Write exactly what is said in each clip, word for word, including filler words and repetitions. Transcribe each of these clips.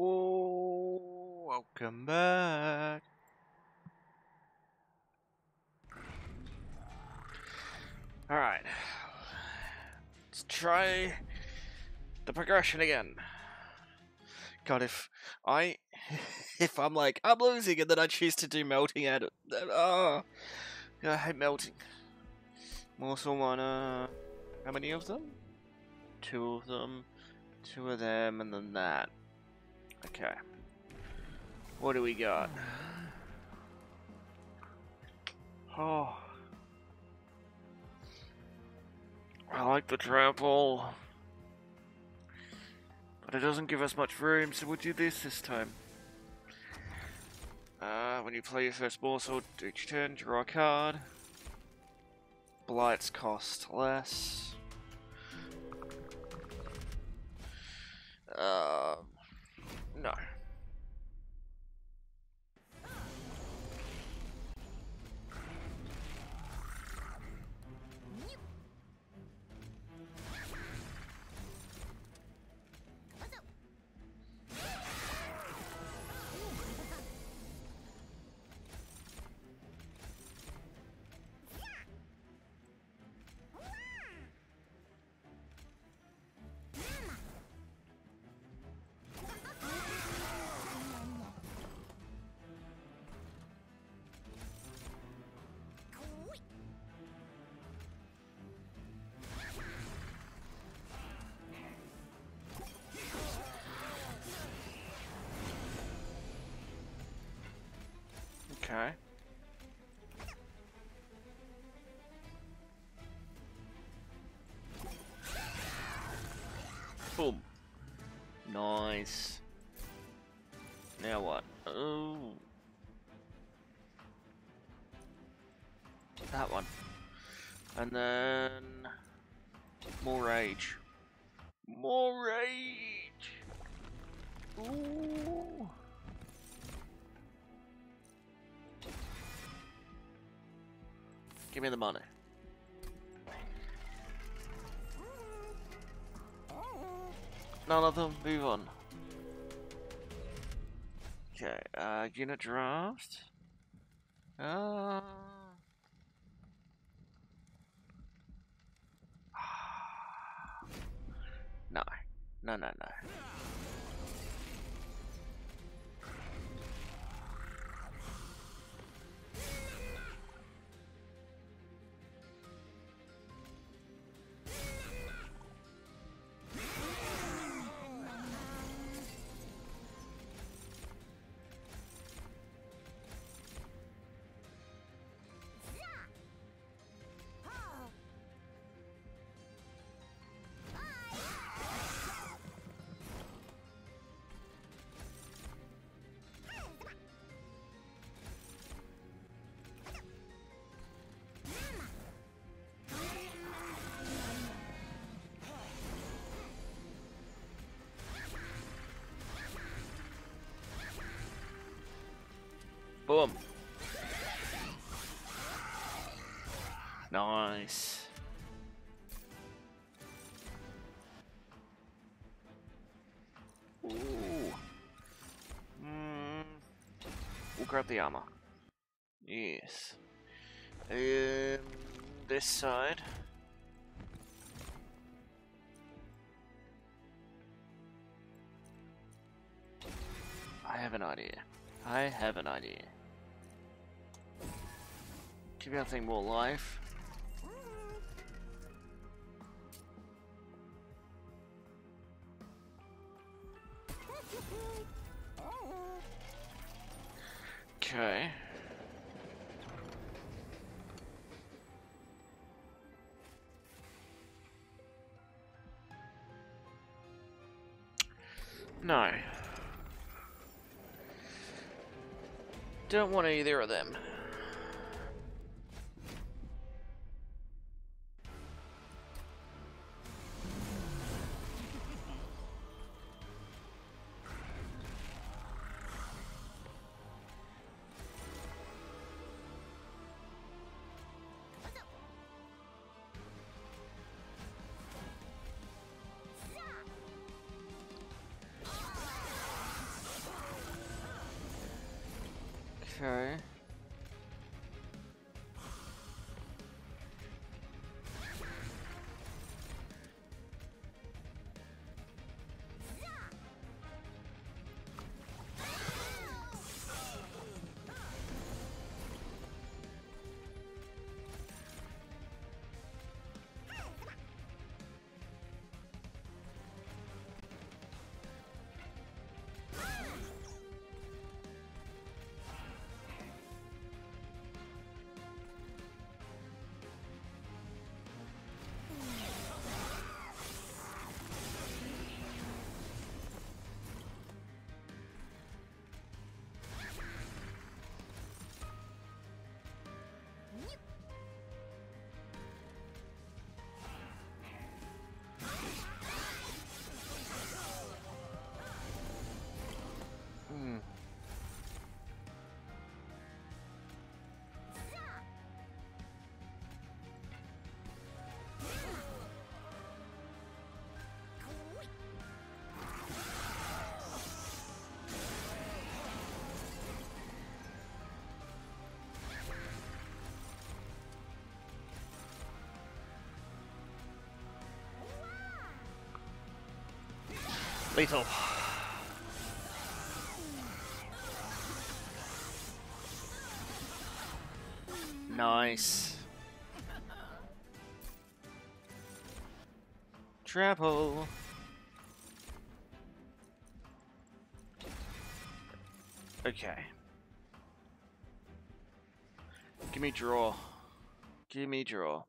Whoa, welcome back. Alright, let's try the progression again. God, if I, if I'm like, I'm losing and then I choose to do melting at it, oh, I hate melting. Also wanna, how many of them? Two of them, two of them, and then that. Okay, what do we got? Oh, I like the trample, but it doesn't give us much room, so we'll do this this time. Uh, when you play your first ball sword, each turn, draw a card. Blights cost less. Uh, no. Okay. Boom. Nice. Now what? Oh. That one. And then more rage. More rage. Ooh. Give me the money. None of them. Move on. Okay. Uh, unit draft. Ah. Uh... No. No. No. No. Boom. Nice. Ooh. Mm. We'll grab the armor. Yes. Um, this side. I have an idea. I have an idea. Give our thing more life. Okay. No. Don't want either of them. Okay. Lethal. Nice. Trap hole. Okay. Give me draw. Give me draw.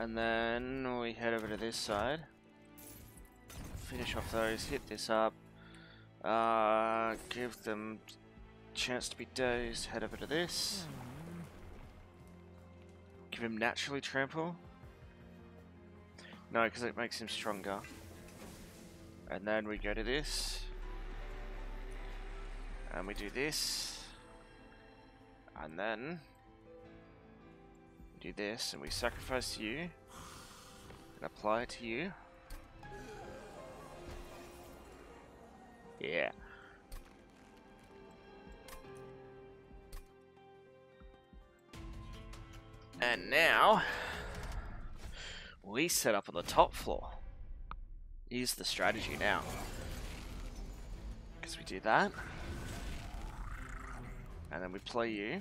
And then we head over to this side. Finish off those, hit this up. Uh, give them chance to be dazed, head over to this. Give him naturally trample. No, because it makes him stronger. And then we go to this. And we do this. And then do this, and we sacrifice you and apply it to you. Yeah. And now we set up on the top floor. Is the strategy now? Because we do that, and then we play you.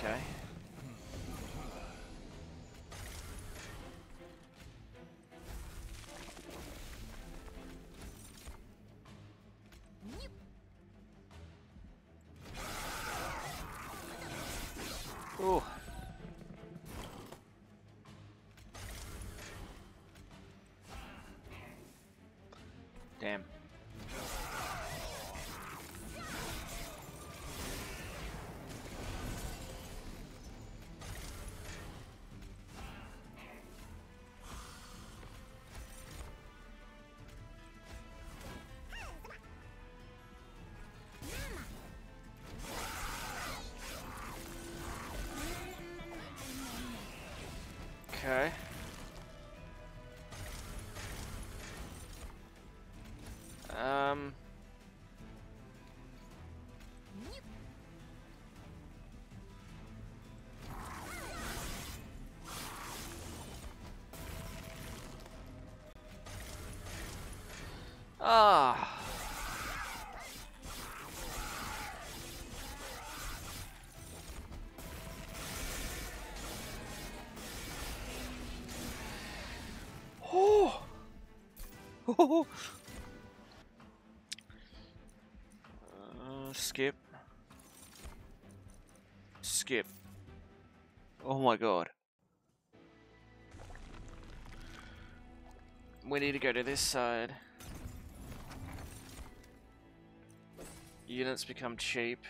Okay. Ooh. Damn. Okay. Um. Ah. uh, skip. Skip. Oh my god. We need to go to this side. Units become cheap.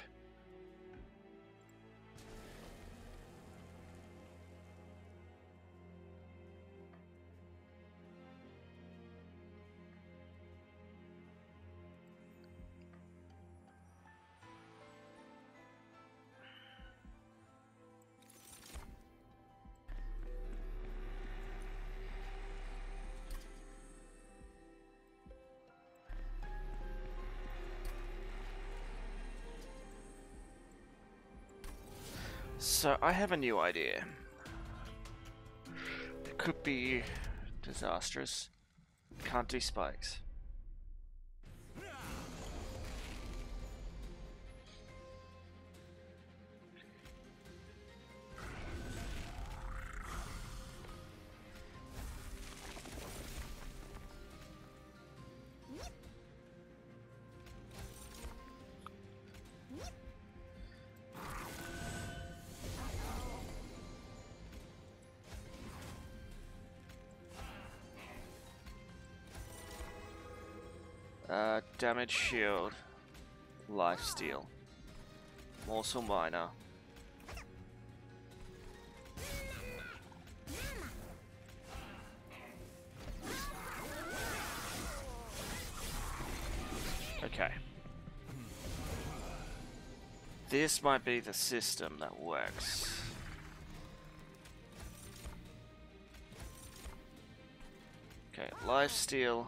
So I have a new idea. It could be disastrous. Can't do spikes. Uh, damage shield, lifesteal, also minor. Okay. This might be the system that works. Okay, lifesteal.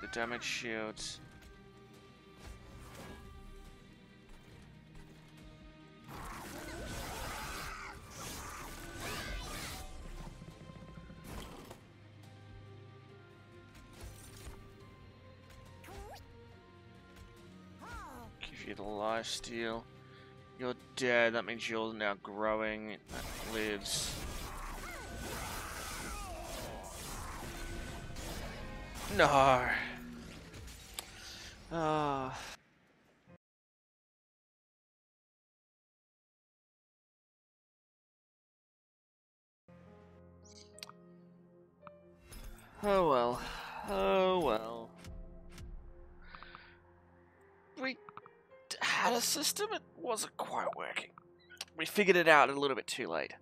The damage shields. Give you the life steal. You're dead. That means you're now growing. That lives. No. Ah. Uh. Oh well. Oh well. We had a system, it wasn't quite working. We figured it out a little bit too late.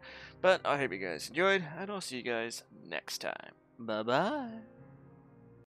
But I hope you guys enjoyed, and I'll see you guys next time. Bye bye.